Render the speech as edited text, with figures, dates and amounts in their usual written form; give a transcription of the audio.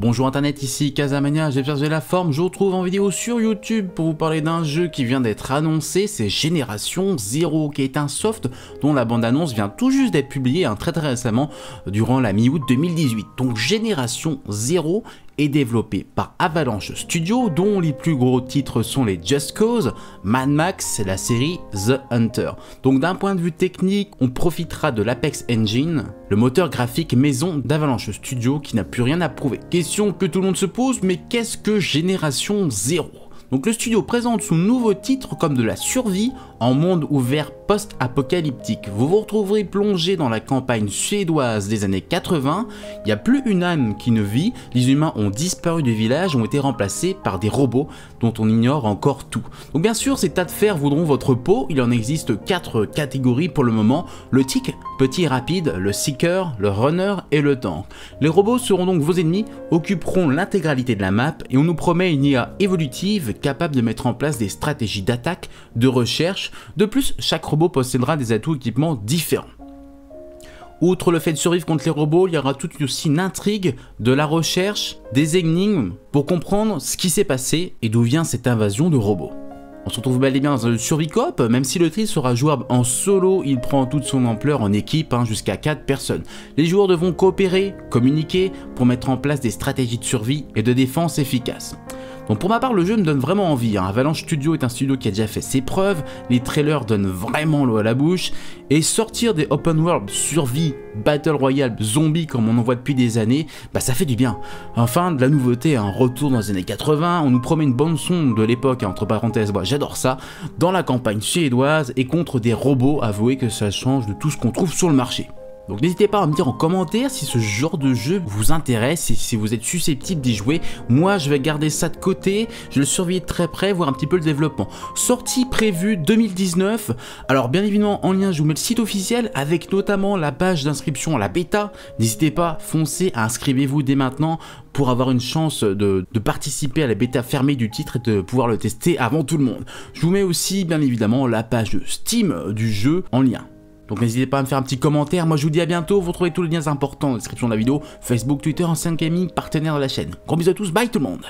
Bonjour internet, ici Kazhamania, j'espère que vous avez la forme, je vous retrouve en vidéo sur YouTube pour vous parler d'un jeu qui vient d'être annoncé, c'est Generation Zero, qui est un soft dont la bande-annonce vient tout juste d'être publiée très récemment, durant la mi-août 2018. Donc Generation Zero est développé par Avalanche Studio, dont les plus gros titres sont les Just Cause, Mad Max, la série The Hunter. Donc d'un point de vue technique, on profitera de l'Apex Engine, le moteur graphique maison d'Avalanche Studio qui n'a plus rien à prouver. Question que tout le monde se pose, mais qu'est-ce que Génération Zéro ? Donc le studio présente son nouveau titre comme de la survie en monde ouvert post-apocalyptique. Vous vous retrouverez plongé dans la campagne suédoise des années 80, il n'y a plus une âme qui ne vit, les humains ont disparu du village, ont été remplacés par des robots dont on ignore encore tout. Donc bien sûr, ces tas de fer voudront votre peau, il en existe 4 catégories pour le moment, le tic, petit et rapide, le seeker, le runner et le tank. Les robots seront donc vos ennemis, occuperont l'intégralité de la map et on nous promet une IA évolutive capable de mettre en place des stratégies d'attaque, de recherche. De plus, chaque robot possédera des atouts équipements différents. Outre le fait de survivre contre les robots, il y aura tout aussi une intrigue, de la recherche, des énigmes pour comprendre ce qui s'est passé et d'où vient cette invasion de robots. On se retrouve bel et bien dans un survie coop, même si le tri sera jouable en solo, il prend toute son ampleur en équipe, jusqu'à 4 personnes. Les joueurs devront coopérer, communiquer pour mettre en place des stratégies de survie et de défense efficaces. Donc pour ma part, le jeu me donne vraiment envie. Avalanche Studio est un studio qui a déjà fait ses preuves, les trailers donnent vraiment l'eau à la bouche, et sortir des open world survie, battle royale, zombies comme on en voit depuis des années, bah ça fait du bien. Enfin, de la nouveauté, un retour dans les années 80, on nous promet une bande son de l'époque, entre parenthèses, bah, j'adore ça, dans la campagne suédoise et contre des robots, avouez que ça change de tout ce qu'on trouve sur le marché. Donc n'hésitez pas à me dire en commentaire si ce genre de jeu vous intéresse et si vous êtes susceptible d'y jouer. Moi je vais garder ça de côté, je le surveille de très près, voir un petit peu le développement. Sortie prévue 2019, alors bien évidemment en lien je vous mets le site officiel avec notamment la page d'inscription à la bêta. N'hésitez pas, foncez, inscrivez-vous dès maintenant pour avoir une chance de participer à la bêta fermée du titre et de pouvoir le tester avant tout le monde. Je vous mets aussi bien évidemment la page Steam du jeu en lien. Donc n'hésitez pas à me faire un petit commentaire, moi je vous dis à bientôt, vous retrouvez tous les liens importants dans la description de la vidéo, Facebook, Twitter, Ancien Gaming, partenaire de la chaîne. Gros bisous à tous, bye tout le monde.